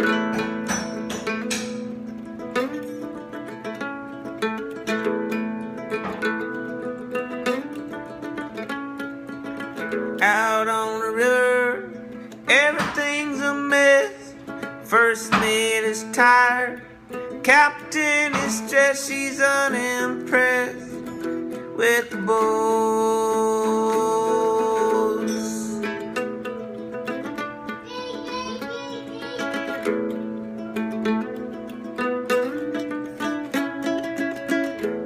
Out on the river, everything's a mess. First mate is tired, captain is stressed. She's unimpressed with the boats.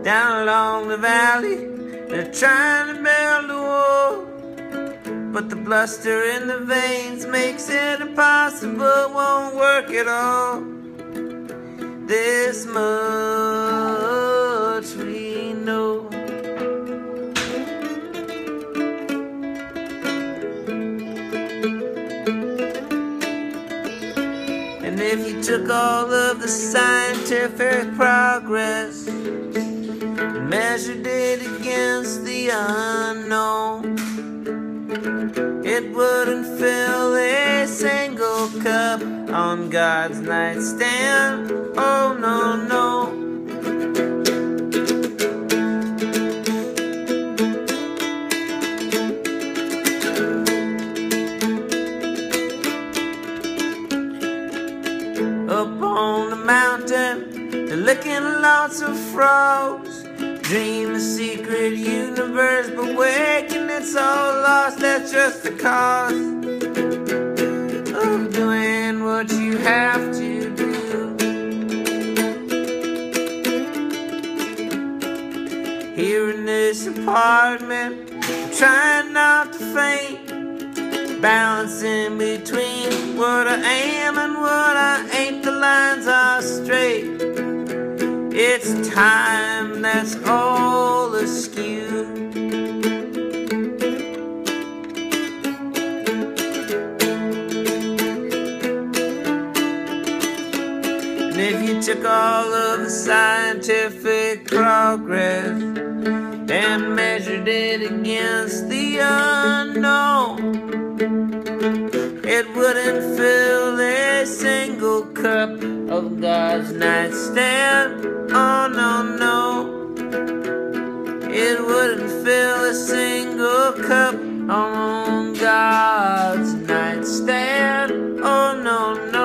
Down along the valley, they're trying to build a wall, but the bluster in the veins makes it impossible, won't work at all. This much we know. And if you took all of the scientific progress and measured it against the unknown, it wouldn't fill a single cup on God's nightstand. Oh no, no. Up on the mountain, they're licking lots of frogs. Dream a secret universe, but waking it's all lost. That's just the cost of doing what you have to do. Here in this apartment, I'm trying not to faint, balancing between what I am and what I ain't. The lines are straight, it's time that's all askew. And if you took all of the scientific progress and measured it against the unknown, it wouldn't fill a single cup of God's nightstand. Oh no, no. It wouldn't fill a single cup on God's nightstand. Oh no, no.